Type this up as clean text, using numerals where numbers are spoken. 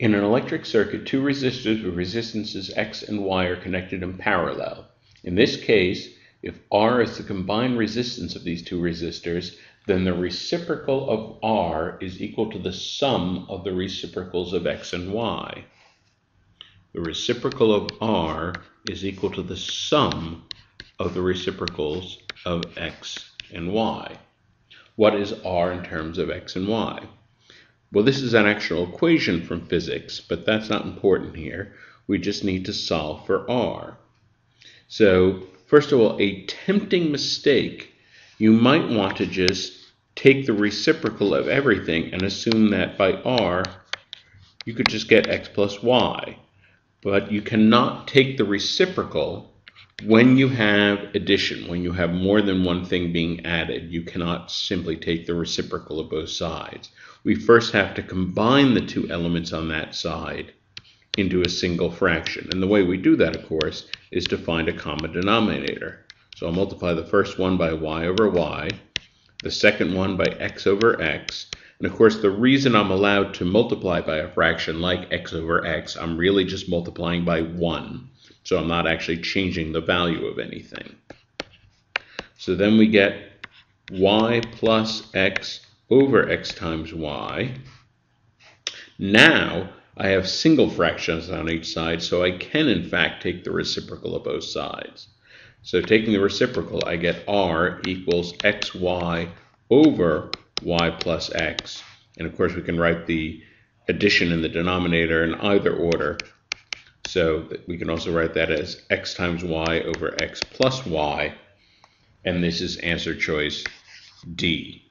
In an electric circuit, two resistors with resistances X and Y are connected in parallel. In this case, if R is the combined resistance of these two resistors, then the reciprocal of R is equal to the sum of the reciprocals of X and Y. The reciprocal of R is equal to the sum of the reciprocals of X and Y. What is R in terms of X and Y? Well, this is an actual equation from physics, but that's not important here. We just need to solve for R. So, first of all, a tempting mistake, you might want to just take the reciprocal of everything and assume that by R, you could just get X plus Y. But you cannot take the reciprocal when you have addition, when you have more than one thing being added. You cannot simply take the reciprocal of both sides. We first have to combine the two elements on that side into a single fraction. And the way we do that, of course, is to find a common denominator. So I'll multiply the first one by y over y, the second one by x over x. And of course, the reason I'm allowed to multiply by a fraction like x over x, I'm really just multiplying by 1. So I'm not actually changing the value of anything. So then we get y plus x over x times y. Now I have single fractions on each side, so I can in fact take the reciprocal of both sides. So taking the reciprocal, I get r equals xy over y plus x. And of course, we can write the addition in the denominator in either order. So we can also write that as x times y over x plus y. And this is answer choice D.